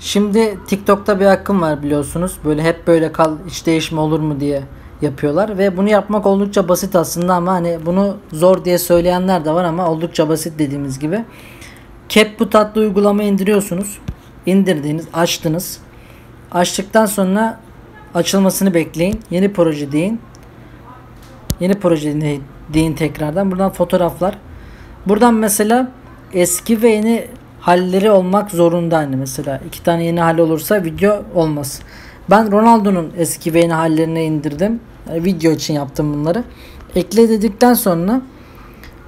Şimdi TikTok'ta bir akım var biliyorsunuz. Böyle hep böyle kal, hiç değişme olur mu diye yapıyorlar ve bunu yapmak oldukça basit aslında, ama hani bunu zor diye söyleyenler de var ama oldukça basit dediğimiz gibi. Capput adlı uygulamayı indiriyorsunuz. İndirdiğiniz, açtınız. Açtıktan sonra açılmasını bekleyin. Yeni proje deyin. Yeni proje deyin tekrardan. Buradan fotoğraflar. Buradan mesela eski ve yeni halleri olmak zorunda, hani mesela 2 tane yeni hal olursa video olmaz. Ben Ronaldo'nun eski ve yeni hallerini indirdim. Yani video için yaptım bunları. Ekle dedikten sonra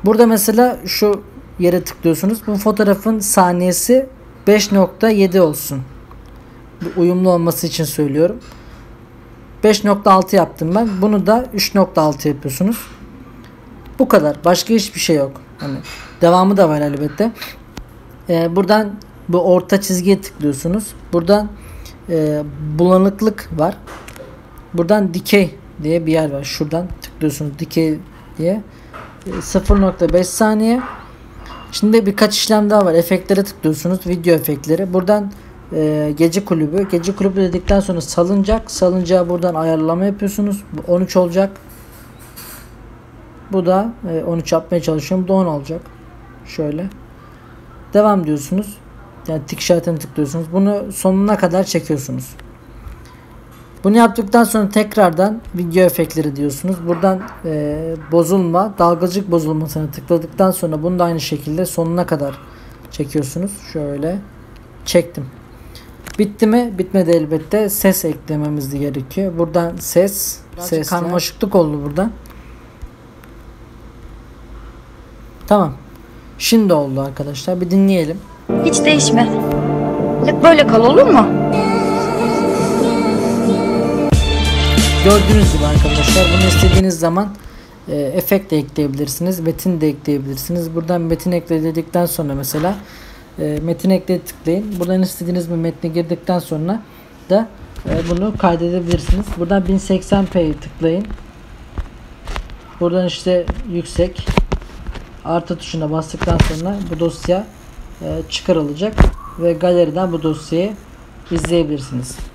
burada mesela şu yere tıklıyorsunuz. Bu fotoğrafın saniyesi 5.7 olsun. Bu uyumlu olması için söylüyorum. 5.6 yaptım ben. Bunu da 3.6 yapıyorsunuz. Bu kadar. Başka hiçbir şey yok. Hani devamı da var elbette. Buradan bu orta çizgiye tıklıyorsunuz. Buradan bulanıklık var. Buradan dikey diye bir yer var. Şuradan tıklıyorsunuz dikey diye. 0.5 saniye. Şimdi birkaç işlem daha var. Efektlere tıklıyorsunuz. Video efektleri. Buradan gece kulübü. Gece kulübü dedikten sonra salıncak. Salıncağı buradan ayarlama yapıyorsunuz. Bu 13 olacak. Bu da 13 yapmaya çalışıyorum. Bu da 10 olacak. Şöyle. Devam diyorsunuz. Yani tik işaretine tıklıyorsunuz. Bunu sonuna kadar çekiyorsunuz. Bunu yaptıktan sonra tekrardan video efektleri diyorsunuz. Buradan bozulma, dalgacık bozulmasına tıkladıktan sonra bunu da aynı şekilde sonuna kadar çekiyorsunuz. Şöyle çektim. Bitti mi? Bitmedi elbette. Ses eklememiz gerekiyor. Buradan ses. Ses karmaşıklık oldu burada. Tamam. Şimdi oldu arkadaşlar. Bir dinleyelim. Hiç değişme. Hep böyle kal, olur mu? Gördüğünüz gibi arkadaşlar, bunu istediğiniz zaman efekt de ekleyebilirsiniz. Metin de ekleyebilirsiniz. Buradan metin ekle dedikten sonra mesela metin ekle tıklayın. Buradan istediğiniz bir metni girdikten sonra da bunu kaydedebilirsiniz. Buradan 1080p'ye tıklayın. Buradan işte yüksek artı tuşuna bastıktan sonra bu dosya çıkarılacak ve galeriden bu dosyayı izleyebilirsiniz.